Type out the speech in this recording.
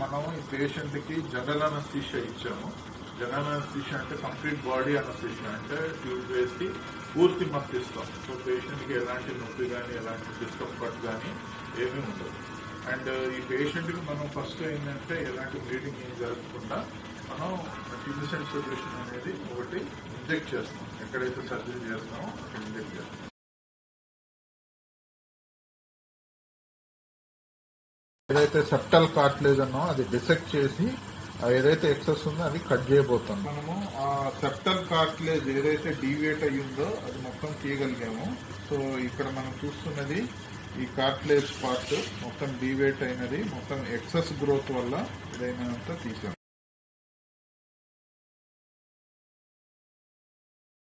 మనం ఈ పేషెంట్కి జనరల్ అనస్థీషియా ఇచ్చాము. జనరల్ అనస్థీషియా అంటే కంప్లీట్ బాడీ అనస్థీషియా, అంటే ట్యూబ్ వేసి పూర్తి మప్పిస్తాం. సో పేషెంట్కి ఎలాంటి నొప్పి కానీ ఎలాంటి డిస్కంఫర్ట్ కానీ ఏమీ ఉండదు. అండ్ ఈ పేషెంట్కి మనం ఫస్ట్ ఏంటంటే ఎలాంటి బ్లీడింగ్ ఏం జరగకుండా మనం ఇన్సెంట్ సొల్యూషన్ అనేది ఒకటి ఇంజెక్ట్ చేస్తాం. ఎక్కడైతే సర్జరీ చేస్తామో అక్కడ ఇంజెక్ట్ చేస్తాం. ఏదైతే సెప్టల్ కార్టిలేజ్ అన్నో అది డిసెక్ట్ చేసి ఏదైతే ఎక్సెస్ ఉందో అది కట్ చేయబోతాం. మనము ఆ సెప్టల్ కార్టిలేజ్ ఏదైతే డీవియేట్ అయ్యిందో అది మొత్తం తీయగలిగాము. సో ఇక్కడ మనం చూస్తున్నది ఈ కార్టిలేజ్ పార్ట్ మొత్తం డీవియేట్ అయినది, మొత్తం ఎక్సెస్ గ్రోత్ వల్ల ఏదైనా తీసాము.